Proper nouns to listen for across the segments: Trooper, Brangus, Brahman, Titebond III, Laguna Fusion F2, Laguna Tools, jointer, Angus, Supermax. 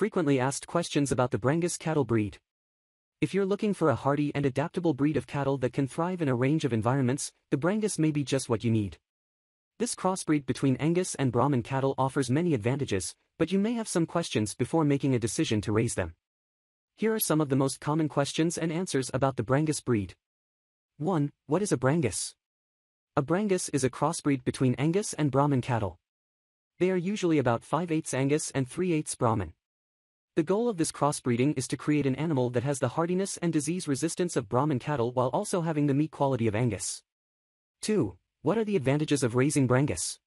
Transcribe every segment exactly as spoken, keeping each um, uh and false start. frequently asked questions about the Brangus cattle breed. If you're looking for a hardy and adaptable breed of cattle that can thrive in a range of environments, the Brangus may be just what you need. This crossbreed between Angus and Brahman cattle offers many advantages, but you may have some questions before making a decision to raise them. Here are some of the most common questions and answers about the Brangus breed. one. What is a Brangus? A Brangus is a crossbreed between Angus and Brahman cattle. They are usually about five eighths Angus and three eighths Brahman. The goal of this crossbreeding is to create an animal that has the hardiness and disease resistance of Brahman cattle while also having the meat quality of Angus. two. What are the advantages of raising Brangus?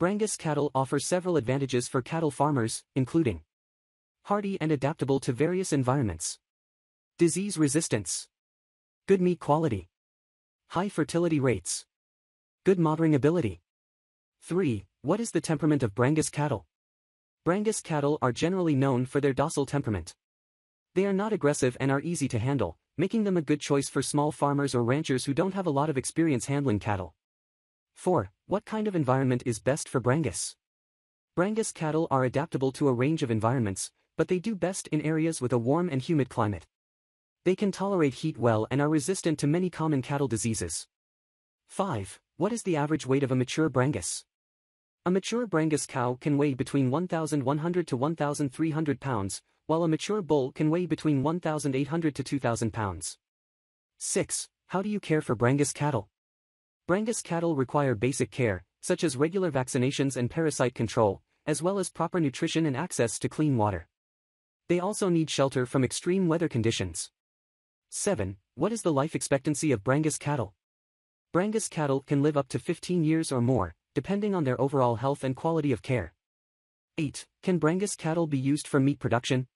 Brangus cattle offer several advantages for cattle farmers, including hardy and adaptable to various environments, disease resistance, good meat quality, high fertility rates, good mothering ability. three. What is the temperament of Brangus cattle? Brangus cattle are generally known for their docile temperament. They are not aggressive and are easy to handle, making them a good choice for small farmers or ranchers who don't have a lot of experience handling cattle. four. What kind of environment is best for Brangus? Brangus cattle are adaptable to a range of environments, but they do best in areas with a warm and humid climate. They can tolerate heat well and are resistant to many common cattle diseases. five. What is the average weight of a mature Brangus? A mature Brangus cow can weigh between eleven hundred to thirteen hundred pounds, while a mature bull can weigh between eighteen hundred to two thousand pounds. six. How do you care for Brangus cattle? Brangus cattle require basic care, such as regular vaccinations and parasite control, as well as proper nutrition and access to clean water. They also need shelter from extreme weather conditions. seven. What is the life expectancy of Brangus cattle? Brangus cattle can live up to fifteen years or more, depending on their overall health and quality of care. eight. Can Brangus cattle be used for meat production?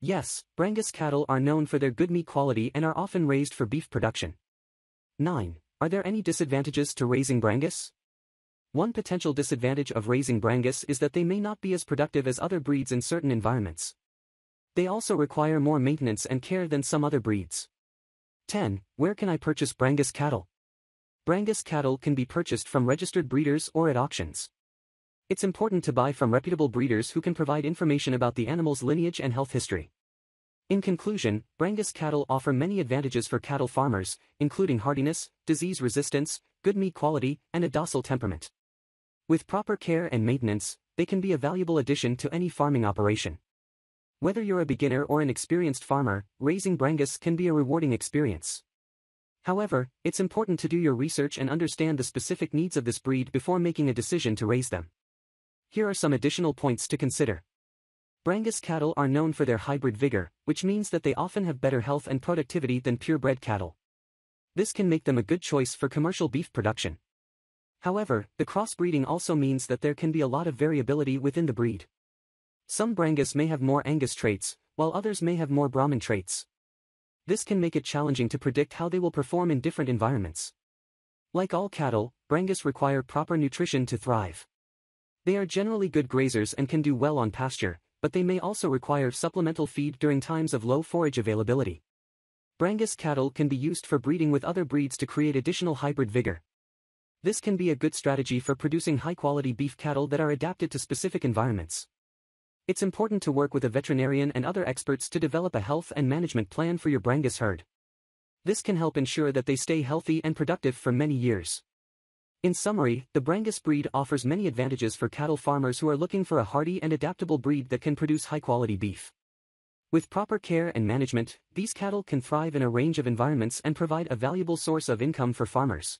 Yes, Brangus cattle are known for their good meat quality and are often raised for beef production. nine. Are there any disadvantages to raising Brangus? One potential disadvantage of raising Brangus is that they may not be as productive as other breeds in certain environments. They also require more maintenance and care than some other breeds. ten. Where can I purchase Brangus cattle? Brangus cattle can be purchased from registered breeders or at auctions. It's important to buy from reputable breeders who can provide information about the animal's lineage and health history. In conclusion, Brangus cattle offer many advantages for cattle farmers, including hardiness, disease resistance, good meat quality, and a docile temperament. With proper care and maintenance, they can be a valuable addition to any farming operation. Whether you're a beginner or an experienced farmer, raising Brangus can be a rewarding experience. However, it's important to do your research and understand the specific needs of this breed before making a decision to raise them. Here are some additional points to consider. Brangus cattle are known for their hybrid vigor, which means that they often have better health and productivity than purebred cattle. This can make them a good choice for commercial beef production. However, the crossbreeding also means that there can be a lot of variability within the breed. Some Brangus may have more Angus traits, while others may have more Brahman traits. This can make it challenging to predict how they will perform in different environments. Like all cattle, Brangus require proper nutrition to thrive. They are generally good grazers and can do well on pasture, but they may also require supplemental feed during times of low forage availability. Brangus cattle can be used for breeding with other breeds to create additional hybrid vigor. This can be a good strategy for producing high-quality beef cattle that are adapted to specific environments. It's important to work with a veterinarian and other experts to develop a health and management plan for your Brangus herd. This can help ensure that they stay healthy and productive for many years. In summary, the Brangus breed offers many advantages for cattle farmers who are looking for a hardy and adaptable breed that can produce high-quality beef. With proper care and management, these cattle can thrive in a range of environments and provide a valuable source of income for farmers.